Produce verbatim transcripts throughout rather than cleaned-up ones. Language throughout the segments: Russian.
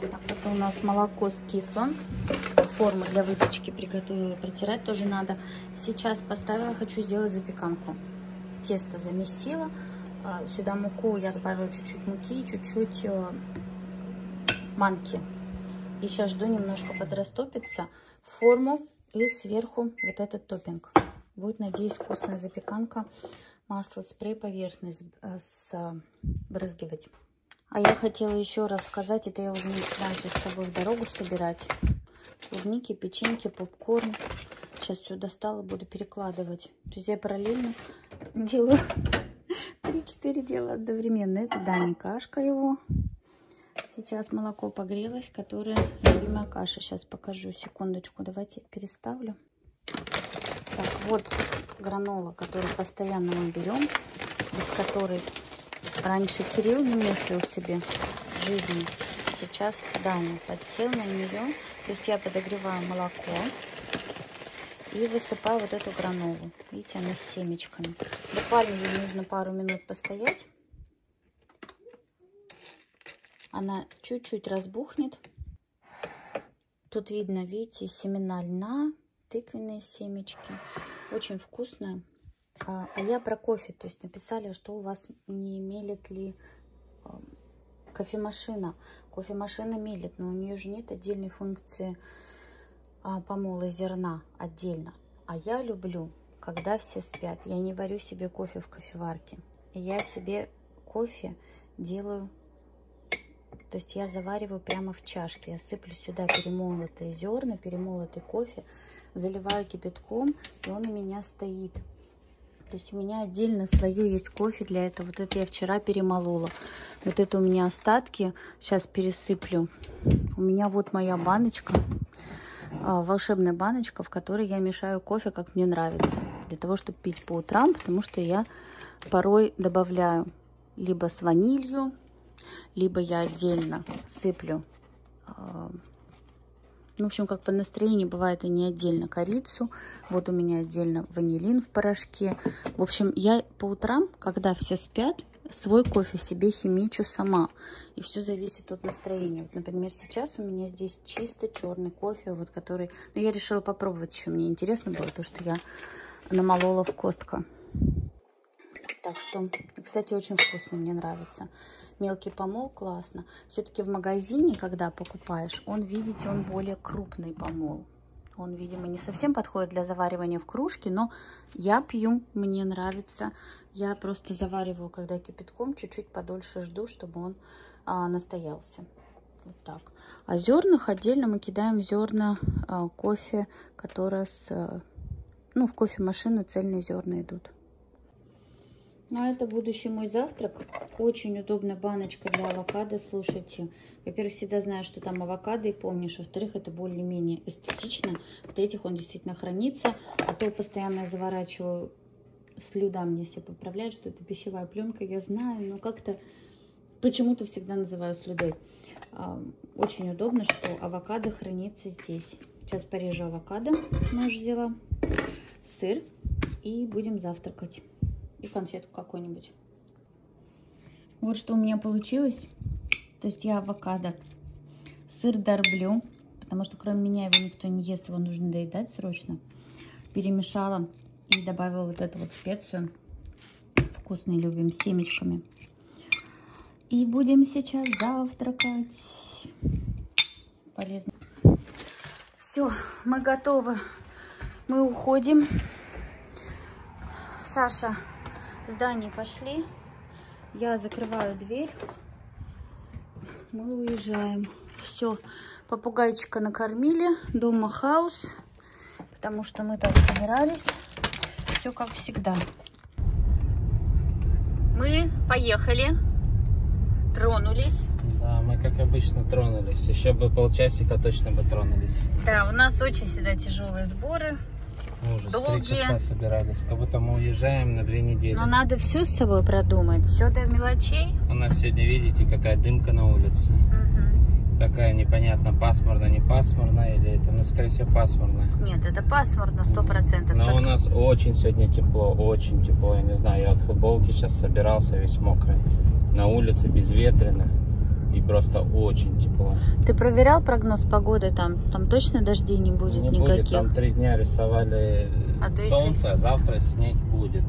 Так, это у нас молоко скисло. Форму для выпечки приготовила, протирать тоже надо. Сейчас поставила, хочу сделать запеканку. Тесто замесила. Сюда муку я добавила, чуть-чуть муки и чуть-чуть манки. И сейчас жду, немножко подрастопится. Форму и сверху вот этот топпинг. Будет, надеюсь, вкусная запеканка. Масло, спрей, поверхность разбрызгивать. А я хотела еще раз сказать, это я уже начинаю сейчас с собой в дорогу собирать. Клубники, печеньки, попкорн. Сейчас все достала, буду перекладывать. То есть я параллельно делаю три-четыре дела одновременно. Это Дани кашка его. Сейчас молоко погрелось, которое любимая каша. Сейчас покажу, секундочку, давайте переставлю. Так, вот гранола, которую постоянно мы берем, без которой раньше Кирилл не мыслил себе жизни. Сейчас Даня подсел на нее. То есть я подогреваю молоко и высыпаю вот эту гранолу. Видите, она с семечками. Буквально ей нужно пару минут постоять. Она чуть-чуть разбухнет. Тут видно, видите, семена льна, тыквенные семечки. Очень вкусная. А я про кофе, то есть написали, что у вас не мелит ли кофемашина. Кофемашина мелит, но у нее же нет отдельной функции помола зерна отдельно. А я люблю, когда все спят. Я не варю себе кофе в кофеварке. Я себе кофе делаю, то есть я завариваю прямо в чашке. Я сыплю сюда перемолотые зерна, перемолотый кофе, заливаю кипятком, и он у меня стоит. То есть у меня отдельно свое есть кофе для этого. Вот это я вчера перемолола. Вот это у меня остатки. Сейчас пересыплю. У меня вот моя баночка. Волшебная баночка, в которой я мешаю кофе, как мне нравится. Для того, чтобы пить по утрам. Потому что я порой добавляю либо с ванилью, либо я отдельно сыплю. В общем, как по настроению, бывает и не отдельно корицу. Вот у меня отдельно ванилин в порошке. В общем, я по утрам, когда все спят, свой кофе себе химичу сама. И все зависит от настроения. Вот, например, сейчас у меня здесь чисто черный кофе, вот который... Но я решила попробовать еще. Мне интересно было то, что я намолола в Costco. Так что, кстати, очень вкусно, мне нравится. Мелкий помол, классно. Все-таки в магазине, когда покупаешь, он, видите, он более крупный помол. Он, видимо, не совсем подходит для заваривания в кружке, но я пью, мне нравится. Я просто завариваю, когда кипятком, чуть-чуть подольше жду, чтобы он а, настоялся. Вот так. А зернах отдельно мы кидаем зерна а, кофе, которое с... А, ну, в кофемашину цельные зерна идут. А это будущий мой завтрак. Очень удобная баночка для авокадо. Слушайте, во-первых, всегда знаешь, что там авокадо и помнишь. Во-вторых, это более-менее эстетично. В-третьих, он действительно хранится. А то постоянно я заворачиваю слюда. Мне все поправляют, что это пищевая пленка. Я знаю, но как-то почему-то всегда называю слюдой. Очень удобно, что авокадо хранится здесь. Сейчас порежу авокадо. Нож взяла. Сыр. И будем завтракать. И конфетку какую-нибудь. Вот что у меня получилось. То есть я авокадо, сыр дорблю, потому что кроме меня его никто не ест, его нужно доедать срочно. Перемешала и добавила вот эту вот специю. Вкусный, любим, с семечками. И будем сейчас завтракать. Полезно. Все, мы готовы. Мы уходим. Саша... Здание пошли, я закрываю дверь, мы уезжаем. Все, попугайчика накормили, дома хаос, потому что мы так собирались, все как всегда. Мы поехали, тронулись. Да, мы как обычно тронулись, еще бы полчасика точно бы тронулись. Да, у нас очень всегда тяжелые сборы. Мы уже долгие. С три часа собирались, как будто мы уезжаем на две недели. Но надо все с собой продумать, все до мелочей. У нас сегодня, видите, какая дымка на улице. Угу. Такая непонятно, пасмурно, не пасмурно, или это, ну, скорее всего, пасмурно. Нет, это пасмурно, сто процентов. Но только... у нас очень сегодня тепло, очень тепло, я не знаю, я от футболки сейчас собирался весь мокрый. На улице безветренно. и просто очень тепло. Ты проверял прогноз погоды там? Там точно дождей не будет не никаких? Будет. Там три дня рисовали а солнце, а завтра снег будет.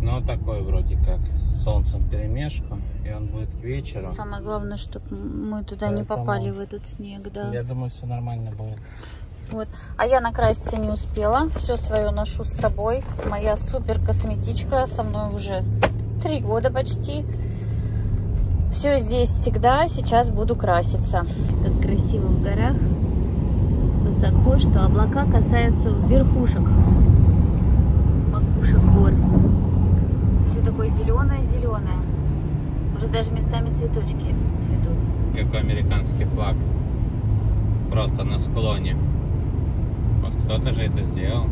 Но такой вроде как с солнцем перемешку, и он будет к вечеру. Самое главное, чтобы мы туда Поэтому не попали, в этот снег, да. Я думаю, все нормально будет. Вот. А я накраситься не успела, все свое ношу с собой. Моя супер косметичка со мной уже три года почти. Все здесь всегда, сейчас буду краситься. Как красиво в горах, высоко, что облака касаются верхушек, макушек гор. Все такое зеленое-зеленое. Уже даже местами цветочки цветут. Какой американский флаг. Просто на склоне. Вот кто-то же это сделал.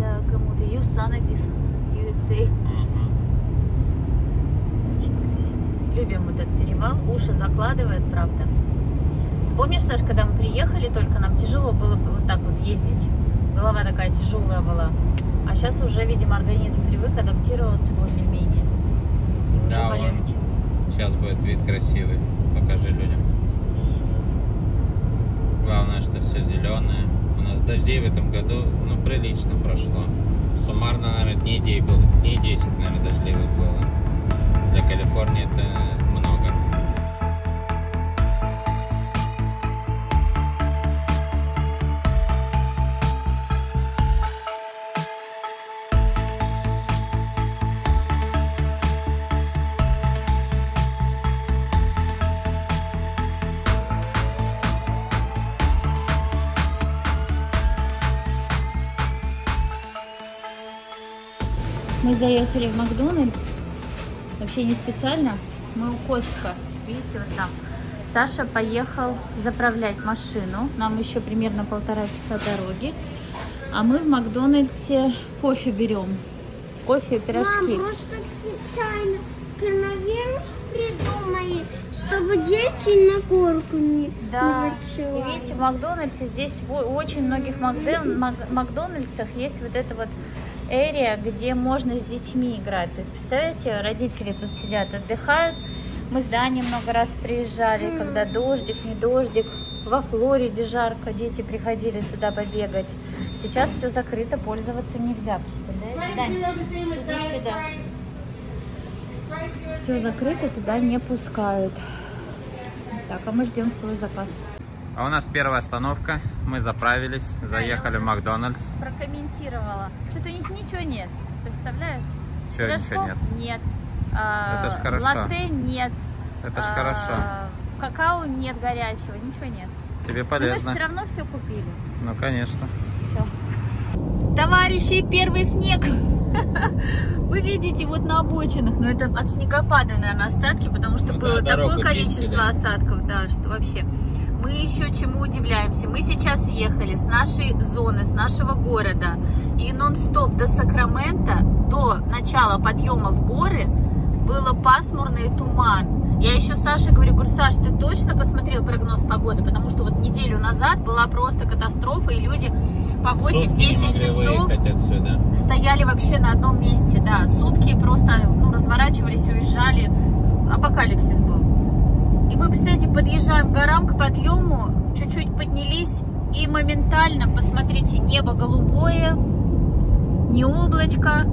Да, кому-то ю эс эй написано. ю эс эй. Угу. Очень красиво. Любим вот этот перевал. Уши закладывает, правда. Ты помнишь, Саш, когда мы приехали, только нам тяжело было вот так вот ездить. Голова такая тяжелая была. А сейчас уже, видимо, организм привык, адаптировался более-менее. И уже да, полегче. Он. Сейчас будет вид красивый. Покажи людям. Вообще. Главное, что все зеленое. У нас дождей в этом году, ну, прилично прошло. Суммарно, наверное, дней десять было. Дней десять, наверное, дождливых было. Для Калифорнии это много. Мы заехали в Макдональдс, вообще не специально, мы у Costco, видите, вот там. Саша поехал заправлять машину, нам еще примерно полтора часа дороги, а мы в Макдональдсе кофе берем, кофе и пирожки. Мам, может так специально коронавирус придумали, чтобы дети на горку не да. ночевали. Да, видите, в Макдональдсе здесь, в очень многих Макдональдсах есть вот это вот эрия, где можно с детьми играть. То есть, представляете, родители тут сидят, отдыхают. Мы с Даней много раз приезжали, mm. когда дождик, не дождик. Во Флориде жарко, дети приходили сюда побегать. Сейчас все закрыто, пользоваться нельзя, представляете? Дань, сюда. Все закрыто, туда не пускают. Так, а мы ждем свой заказ. А у нас первая остановка, мы заправились, да, заехали в Макдональдс. Прокомментировала. Что-то у них ничего нет, представляешь? Чего ничего нет? Нет. А, это ж хорошо. Латте нет. Это ж а, хорошо. Какао нет горячего, ничего нет. Тебе полезно. Мы все равно все купили. Ну, конечно. Все. Товарищи, первый снег. Вы видите, вот на обочинах, но это от снегопада, наверное, остатки, потому что было такое количество осадков, да, что вообще... Мы еще чему удивляемся. Мы сейчас ехали с нашей зоны, с нашего города. И нон-стоп до Сакрамента, до начала подъема в горы, было пасмурно и туман. Я еще Саше говорю, говорю, Саш, ты точно посмотрел прогноз погоды? Потому что вот неделю назад была просто катастрофа, и люди по восемь-десять часов стояли вообще на одном месте. Да, сутки просто ну, разворачивались, уезжали. Апокалипсис был. И мы, представляете, подъезжаем к горам, к подъему, чуть-чуть поднялись, и моментально, посмотрите, небо голубое, не облачко,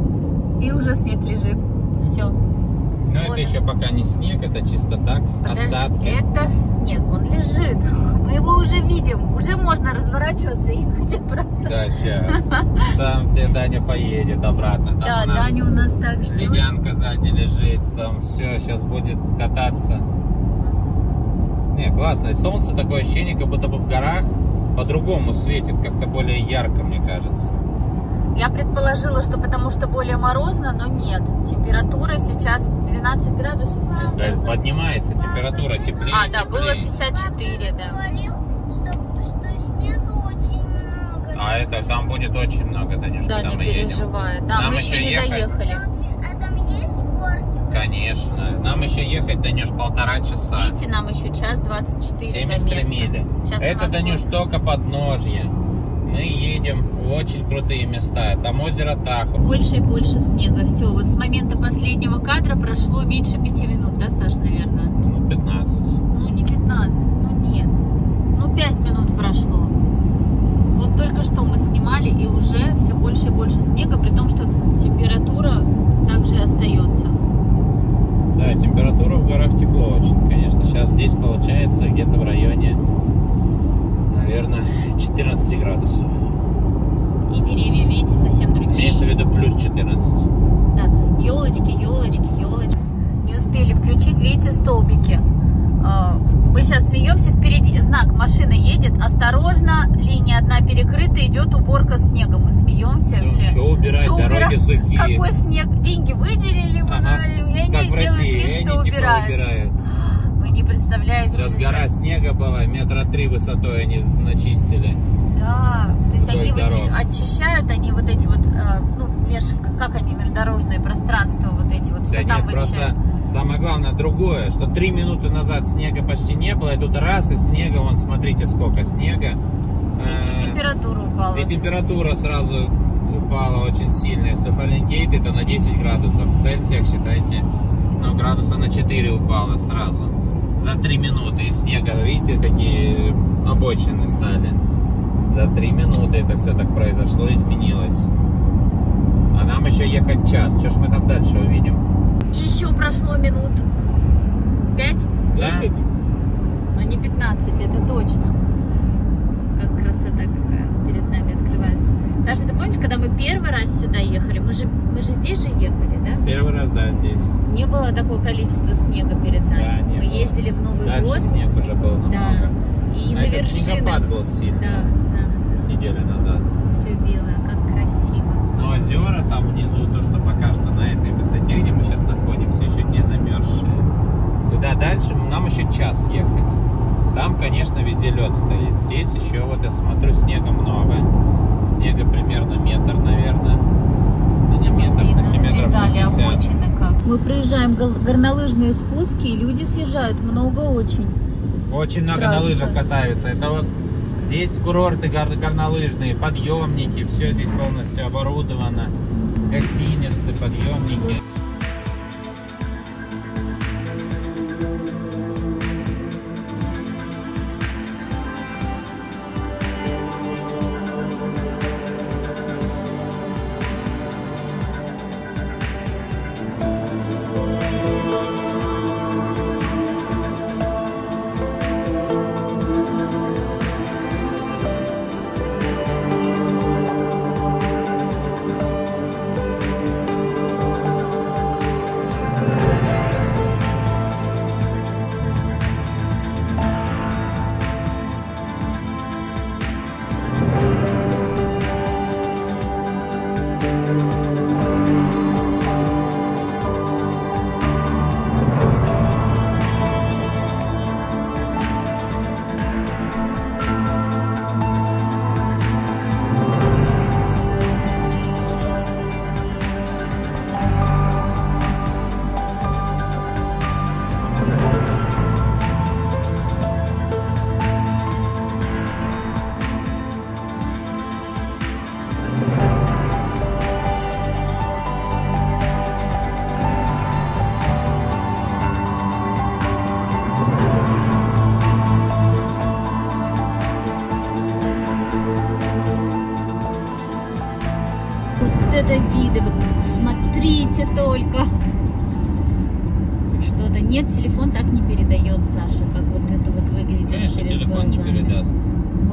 и уже снег лежит. Все. Но вот. Это еще пока не снег, это чисто так, подожди, остатки. Это снег, он лежит, мы его уже видим, уже можно разворачиваться и ехать обратно. Да, сейчас. Там, где Даня поедет обратно. Там да, у нас Даня у нас так ждет. Ледянка сзади лежит, там все, сейчас будет кататься. Не, классно. И солнце такое ощущение, как будто бы в горах по-другому светит, как-то более ярко, мне кажется. Я предположила, что потому что более морозно, но нет. Температура сейчас двенадцать градусов. Плюс да, поднимается температура, теплее, А, да, теплее. Было пятьдесят четыре, Папа да. говорил, что, что снега очень много. А это там будет очень много, Танюшка, да, не переживай. Да, Нам мы еще не ехать... доехали. Конечно. Нам еще ехать, Данюш, полтора часа. Видите, нам еще час двадцать четыре до места. семьдесят три мили. Это, Данюш, только подножье. Мы едем в очень крутые места. Там озеро Тахо. Больше и больше снега. Все, вот с момента последнего кадра прошло меньше пяти минут, да, Саш, наверное? Ну, пятнадцать. пятнадцать, ну нет, ну пять минут прошло. Вот только что мы снимали, и уже все больше и больше снега, при том, что температура также остается. Да, температура в горах тепло очень, конечно. Сейчас здесь получается где-то в районе, наверное, четырнадцати градусов. И деревья, видите, совсем другие. Имеется в виду плюс четырнадцать. Да, елочки, елочки, елочки. Не успели включить, видите, столбики. Мы сейчас смеемся, впереди знак, машина едет, осторожно, линия одна перекрыта, идет уборка снега. Мы смеемся вообще. Что убирать, что дороги убирать? Сухие. Какой снег? Деньги выделили, ага. И они как в России, делают вид, что они, убирают. Типа, убирают. Вы не представляете. Сейчас гора как... снега была, метра три высотой они начистили. Да, то есть они дорог. очищают, они вот эти вот, ну, меж, как они, междорожные пространства, вот эти вот, да все нет, там вычищают. Самое главное другое, что три минуты назад снега почти не было, и тут раз, и снега, вон, смотрите, сколько снега. И, и температура упала. И температура сразу упала очень сильно. Если Фаренгейт, это на десять градусов. В Цельсиях, считайте, но градуса на четыре упала сразу. За три минуты. И снега, видите, какие обочины стали. За три минуты это все так произошло, изменилось. А нам еще ехать час. Что ж мы там дальше увидим? Еще прошло минут пять десять, да? Но не пятнадцать, это точно. Как красота какая перед нами открывается. Саша, ты помнишь, когда мы первый раз сюда ехали? Мы же, мы же здесь же ехали, да? Первый раз, да, здесь. Не было такого количества снега перед нами. Да, не мы было. Ездили в Новый Дальше год. снег уже был намного. Да. И а на этот вершинах. снегопад был сильный. Да, да, да. Неделю назад. Все белое, как красиво. Но озера там внизу, то, что пока что на этой высоте, где мы сейчас находимся, еще не замерзшие. Туда дальше нам еще час ехать. Там, конечно, везде лед стоит. Здесь еще, вот я смотрю, снега много. Снега примерно метр, наверное. Ну, не метр, сантиметров шестьдесят. Мы проезжаем горнолыжные спуски, и люди съезжают много очень. Очень много на лыжах катаются. Это вот... Здесь курорты гор- горнолыжные, подъемники, все здесь полностью оборудовано, гостиницы, подъемники. Смотрите только. Что-то нет, телефон так не передает, Саша, как вот это вот выглядит. Конечно, перед телефон глазами. не передаст.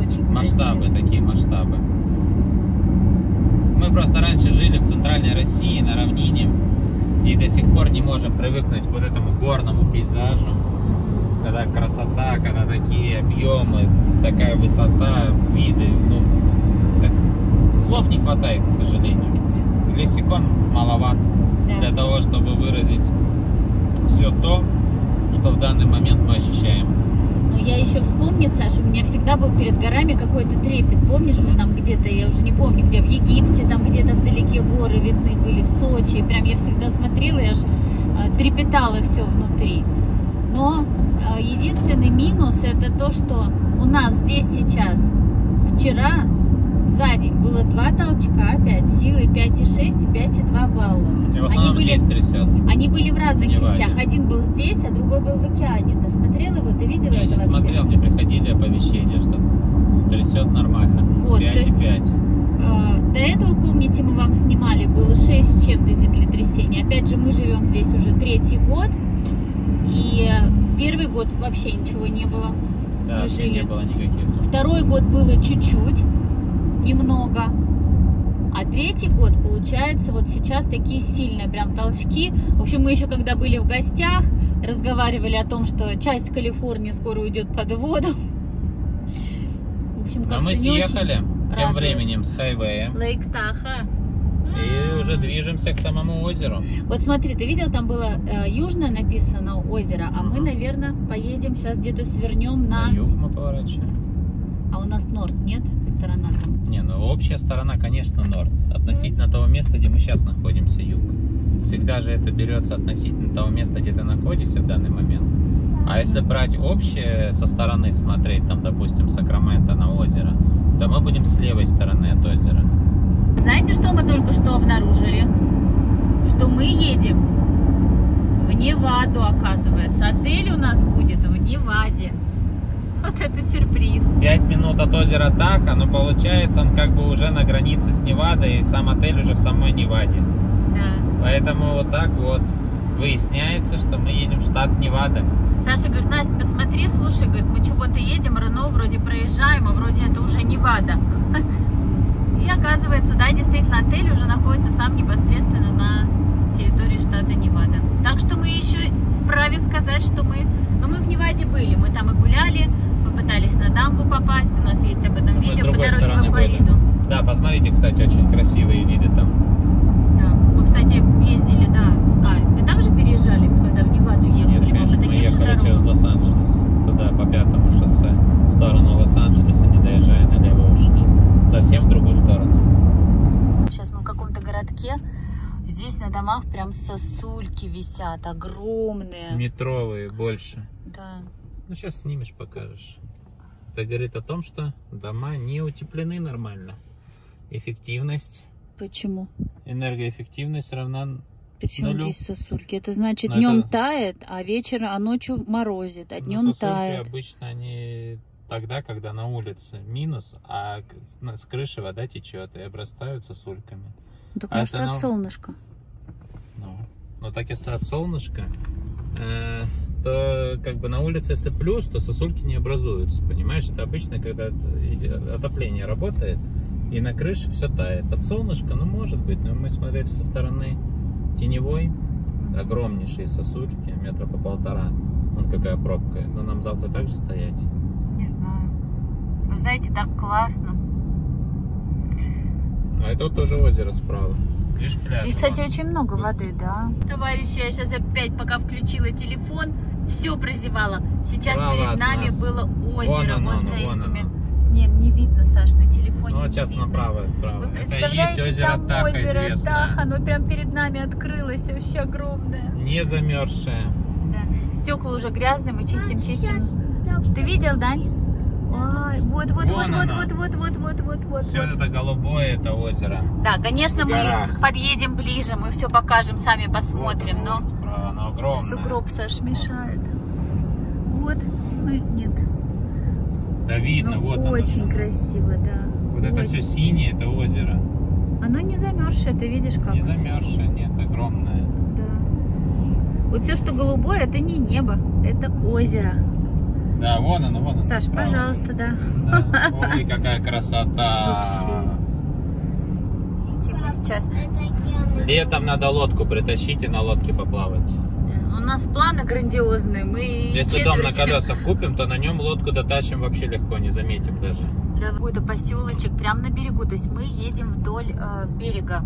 Очень масштабы красиво. такие масштабы. Мы просто раньше жили в центральной России на равнине и до сих пор не можем привыкнуть к вот этому горному пейзажу, mm-hmm. когда красота, когда такие объемы, такая высота, виды. Ну, так, слов не хватает, к сожалению. Лексикон маловат, да, для того, чтобы выразить все то, что в данный момент мы ощущаем. Но я еще вспомню, Саша, у меня всегда был перед горами какой-то трепет. Помнишь, мы там где-то, я уже не помню, где, в Египте, там где-то вдалеке горы видны были, в Сочи. И прям я всегда смотрела, я аж трепетала все внутри. Но единственный минус — это то, что у нас здесь сейчас, вчера, за день было два толчка, опять силы пять и шесть и пять и два балла. И в основном они здесь были, трясет. Они были в разных Неваде. частях. Один был здесь, а другой был в океане. Ты смотрел его? Ты видел я это не вообще? Смотрел, мне приходили оповещения, что трясет нормально. Вот, пять и пять. До этого, помните, мы вам снимали, было шесть с чем-то землетрясений. Опять же, мы живем здесь уже третий год, и первый год вообще ничего не было. Да, мы жили. Не было никаких. Второй год было чуть-чуть, немного. А третий год, получается, вот сейчас такие сильные прям толчки. В общем, мы еще когда были в гостях, разговаривали о том, что часть Калифорнии скоро уйдет под воду. В общем, как-то не съехали. Очень... Тем временем с хайвея. Лейк Тахо. И уже движемся к самому озеру. Вот смотри, ты видел, там было э, южное написано озеро, а мы, наверное, поедем сейчас где-то свернем на... На юг мы поворачиваем. А у нас норд, нет? Сторона там? Не, ну общая сторона, конечно, норд. Относительно того места, где мы сейчас находимся, юг. Всегда же это берется относительно того места, где ты находишься в данный момент. А если брать общее со стороны смотреть, там, допустим, Сакраменто на озеро, то мы будем с левой стороны от озера. Знаете, что мы только что обнаружили? Что мы едем в Неваду, оказывается. Отель у нас будет в Неваде. Вот это сюрприз. Пять минут от озера Тахо, но получается он как бы уже на границе с Невадой, и сам отель уже в самой Неваде. Да. Поэтому вот так вот выясняется, что мы едем в штат Невада. Слушай, говорит, Настя, посмотри, слушай, говорит, мы чего-то едем, Рено вроде проезжаем, а вроде это уже Невада. И оказывается, да, действительно, отель уже находится сам непосредственно на территории штата Невада. Так что мы еще вправе сказать, что мы, ну, мы в Неваде были, мы там и гуляли, мы пытались на дамбу попасть, у нас есть об этом видео по дороге во Флориду. Да, посмотрите, кстати, очень красивые виды там. Да, мы, кстати, ездили, да. А, мы там же переезжали, когда в Неваду ехали? Нет, конечно, мы, мы ехали через Лос-Анджелес, туда по пятому шоссе, в сторону Лос-Анджелеса, не доезжая налево, ушли. Совсем в другую сторону. Сейчас мы в каком-то городке, здесь на домах прям сосульки висят, огромные. Метровые, больше. Да. Ну, сейчас снимешь, покажешь. Это говорит о том, что дома не утеплены нормально. Эффективность. Почему? Энергоэффективность равна... Причем нулю. Здесь сосульки? Это значит, но днем это... тает, а вечером, а ночью морозит, а днем тает. Обычно они тогда, когда на улице минус, а с крыши вода течет и обрастают сосульками. Ну, так а может, это от солнышка? Ну, ну, так если от солнышка, э, то как бы на улице, если плюс, то сосульки не образуются, понимаешь? Это обычно, когда отопление работает, и на крыше все тает. От солнышка, ну, может быть, но мы смотрели со стороны... Теневой, огромнейшие сосульки, метра по полтора. Вон какая пробка. Но нам завтра также стоять. Не знаю. Вы знаете, так классно. А это тоже озеро справа. Видишь, пляж. И, кстати, очень много воды, да? Товарищи, я сейчас опять, пока включила телефон, все прозевала. Сейчас Права перед нами нас. было озеро. Вон оно, вот за этими. Нет, не видно, Саш, на телефоне. Ну, вот сейчас видно. направо, направо. Вы представляете, это есть озеро Тахо, озеро Тахо, оно прям перед нами открылось, вообще огромное. Не замерзшее. Да. Стекла уже грязные, мы чистим, а, чистим. Сейчас. Ты видел, Дань? Да. Ой, вот, вот, вот, вот, вот, вот, вот, вот, вот, вот. Все вот. Это голубое, это озеро. Да, конечно, мы подъедем ближе, мы все покажем, сами посмотрим. Вот оно, но справа, оно огромное. Сугроб, Саш, мешает. Вот, ну нет. Да, видно, ну, вот очень оно. красиво, да. Вот очень. Это все синее, это озеро. Оно не замерзшее, ты видишь как? Не замерзшее, нет, огромное. Да. Вот все, что голубое, это не небо, это озеро. Да, вон оно, вон оно. Саш, справа. пожалуйста, да. да. Ой, какая красота. Вообще. Видите, мы сейчас... Летом надо лодку притащить и на лодке поплавать. У нас планы грандиозные, мы Если четверть... дом на колесах купим, то на нем лодку дотащим вообще легко, не заметим даже. Да, какой-то поселочек прям на берегу, то есть мы едем вдоль э, берега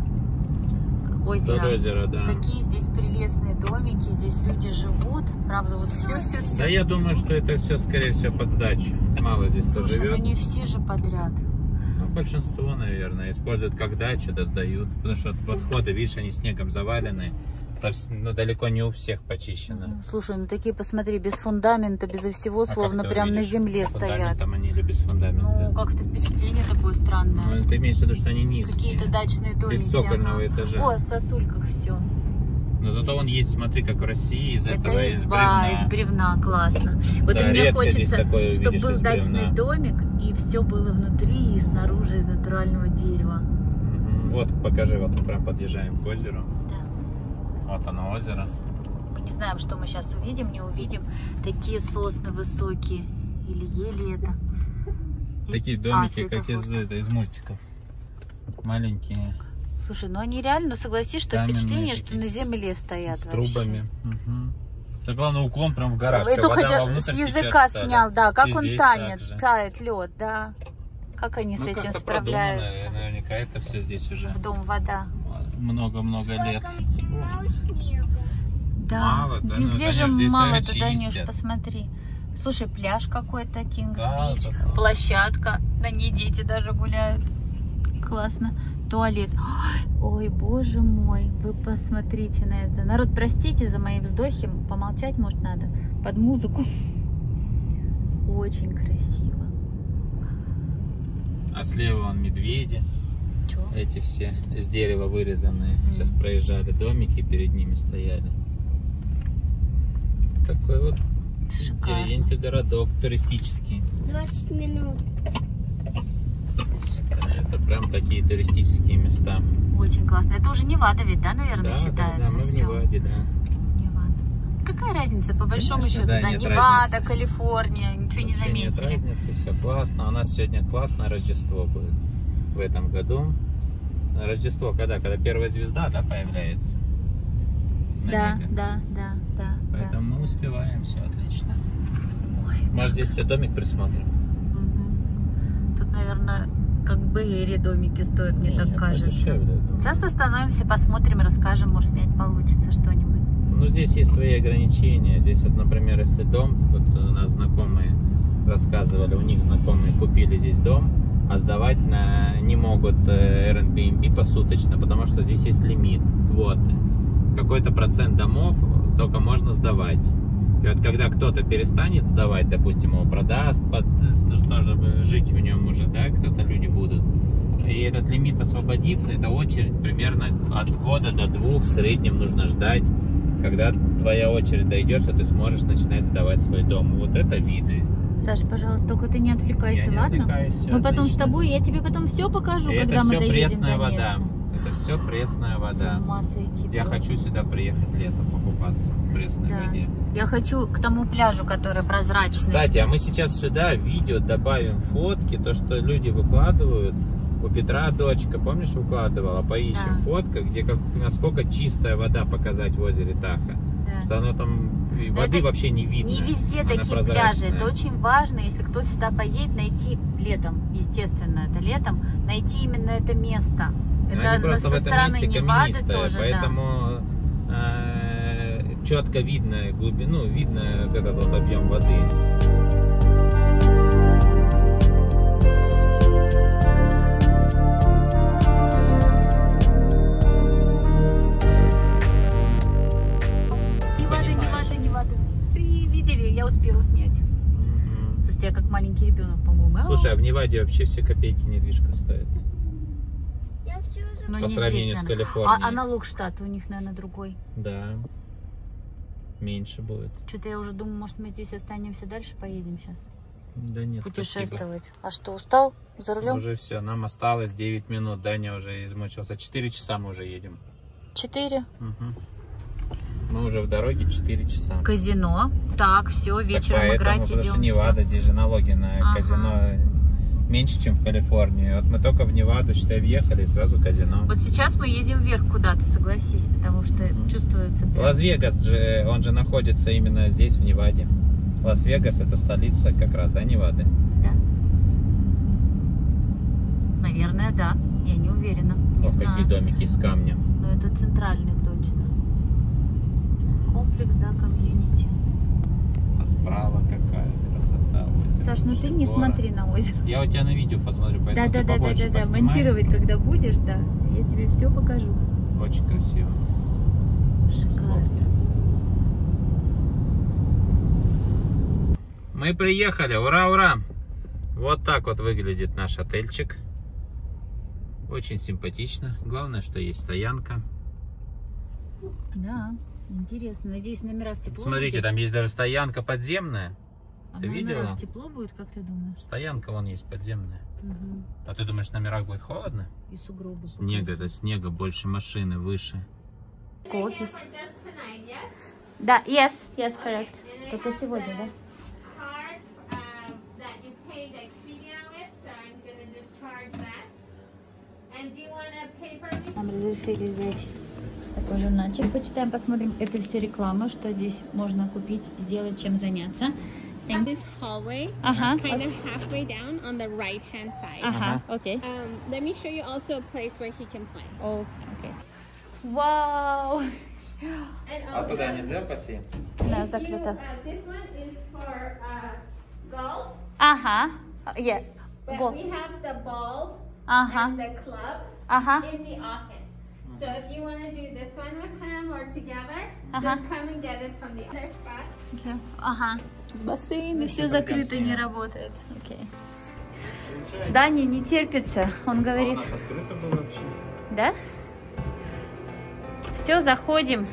озера. Вдоль озера, да. Какие здесь прелестные домики, здесь люди живут, правда, вот все-все-все. Да, я думаю, что это все, скорее всего, под сдачу, мало здесь кто живет. Слушай, ну не все же подряд. большинство, наверное, используют как дачу, да, сдают. Потому что подходы, видишь, они снегом завалены. Ну, далеко не у всех почищено. Слушай, ну такие, посмотри, без фундамента, безо всего, словно а прям увидишь, на земле стоят. Там они или без фундамента? Ну, да. Как-то впечатление такое странное. Ну, ты имеешь в виду, что они низкие. Какие-то дачные домики. Без цокольного ага. этажа. О, в сосульках все. Но зато он есть, смотри, как в России, из это этого, изба, из бревна. из бревна, классно. Вот да, мне хочется, такое, чтобы видишь, был дачный домик, и все было внутри и снаружи из натурального дерева. Угу. Вот, покажи, вот прям подъезжаем к озеру. Да. Вот оно, озеро. Мы не знаем, что мы сейчас увидим, не увидим. Такие сосны высокие, или ели это. Такие домики, а, как из, это, из мультиков. Маленькие. Слушай, ну они реально, ну согласись, что каменные, впечатление, что на земле стоят. С трубами. Угу. Так, главное, уклон прям в гараж. Я только с языка снял, да, как и он танет, тает лед, да. Как они ну, с этим справляются? Продумано, наверняка это все здесь уже. В дом вода. Много-много лет. Да, мало, да, ну, где же мало, Данюш, посмотри. Слушай, пляж какой-то, Кингс-Бич, да, площадка, на ней дети даже гуляют. Классно. Туалет. Ой, боже мой, вы посмотрите на это. Народ, простите за мои вздохи, помолчать, может, надо под музыку. Очень красиво. А слева вон медведи. Чё? Эти все из дерева вырезанные. Mm. Сейчас проезжали домики, перед ними стояли. Такой вот деревенька, городок туристический. двадцать минут. Это прям такие туристические места. Очень классно. Это уже Невада ведь, да, наверное, да, считается? Да, мы в Неваде, да. Невада. Какая разница, по большому Конечно, счету, да, да? Невада, разницы. Калифорния, ничего Вообще не заметили. Нет разницы, все классно. У нас сегодня классное Рождество будет в этом году. Рождество когда? Когда первая звезда, да, появляется? Да, да, да, да. Поэтому да. мы успеваем, все отлично. Ой, Может, здесь все домик присмотрим? Угу. Тут, наверное... Как Бэйри домики стоят, мне не, так не, кажется. Дешевле, Сейчас остановимся, посмотрим, расскажем, может снять получится что-нибудь. Ну здесь есть свои ограничения. Здесь вот, например, если дом, вот у нас знакомые рассказывали, у них знакомые купили здесь дом, а сдавать на, не могут Airbnb посуточно, потому что здесь есть лимит, квоты. Какой-то процент домов только можно сдавать. И вот когда кто-то перестанет сдавать, допустим, его продаст, под, ну, чтобы жить в нем уже, да, кто-то люди будут. И этот лимит освободится, это очередь примерно от года до двух в среднем нужно ждать, когда твоя очередь дойдет, что ты сможешь начинать сдавать свой дом. Вот это виды. Саш, пожалуйста, только ты не отвлекайся, я не ладно? Отвлекаюсь, мы отлично. Потом с тобой, я тебе потом все покажу, и когда мы доедем. Это все пресная вода. Это все пресная вода. С ума сойти, я просто. хочу сюда приехать летом покупаться в пресной да. воде. Я хочу к тому пляжу, который прозрачный. Кстати, а мы сейчас сюда в видео добавим фотки, то, что люди выкладывают. У Петра дочка, помнишь, выкладывала? Поищем да. фотка, где как, насколько чистая вода показать в озере Тахо. Да. Что она там, воды это вообще не видно. Не везде она такие прозрачная. Пляжи. Это очень важно, если кто сюда поедет, найти летом, естественно, это летом, найти именно это место. Это они просто в этом месте каменистые, тоже, поэтому да. э, четко видно глубину, видно вот этот вот объем воды. Невада, Невада, Невада. Ты видели? Я успела снять. Mm-hmm. Слушайте, я как маленький ребенок, по-моему. Слушай, а в Неваде вообще все копейки недвижка стоит. Но по сравнению здесь, с Калифорнией. А, а налог штата у них, наверное, другой. Да. Меньше будет. Что-то я уже думаю, может, мы здесь останемся дальше, поедем сейчас. Да нет, путешествовать. Спасибо. А что, устал за рулем? Уже все, нам осталось девять минут. Даня уже измучился. четыре часа мы уже едем. четыре? Угу. Мы уже в дороге четыре часа. Казино. Так, все, вечером так поэтому, играть идем. Потому что Невада, здесь же налоги на ага. казино... меньше, чем в Калифорнии. Вот мы только в Неваду, считай, въехали, и сразу казино. Вот сейчас мы едем вверх куда-то, согласись, потому что чувствуется... Лас-Вегас, же, он же находится именно здесь, в Неваде. Лас-Вегас – это столица как раз, да, Невады? Да. Наверное, да. Я не уверена. Не О, знаю. Какие домики из камня. Но это центральный точно. Комплекс, да, комьюнити. А справа какая-то. красота, озеро. Саш, ну ты не смотри на озеро. Я у тебя на видео посмотрю, поэтому да, да, да, да, да, да, монтировать, когда будешь, да, я тебе все покажу. Очень красиво. Шикарно. Мы приехали, ура, ура! Вот так вот выглядит наш отельчик. Очень симпатично. Главное, что есть стоянка. Да, интересно. Надеюсь, в номерах тепло. Смотрите, будет? Там есть даже стоянка подземная. А ты видела? В номерах тепло будет, как ты думаешь? Стоянка вон есть подземная. Угу. А ты думаешь, в номерах будет холодно? И сугробы. Снега, да, снега больше, машины выше. Офис. Да, yes, yes, correct. Только сегодня, да? Нам разрешили взять такой журнальчик, почитаем, посмотрим. Это все реклама, что здесь можно купить, сделать, чем заняться. This hallway, uh-huh. kind okay. of halfway down on the right-hand side. Uh-huh. Okay. Um, let me show you also a place where he can play. Oh, okay. Wow. А туда нельзя пойти? Да, закрыто. This one is for golf. Ага. Yeah. Golf. We have the balls. Uh-huh. And the club uh-huh. in the office. So if you want to do this one with him or together, uh-huh. just come and get it from the other spot. Okay. Ага. Бассейн, и все закрыто, не работает. Окей. Okay. Дани не терпится, он говорит. А у нас открыто было вообще. Да? Все, заходим.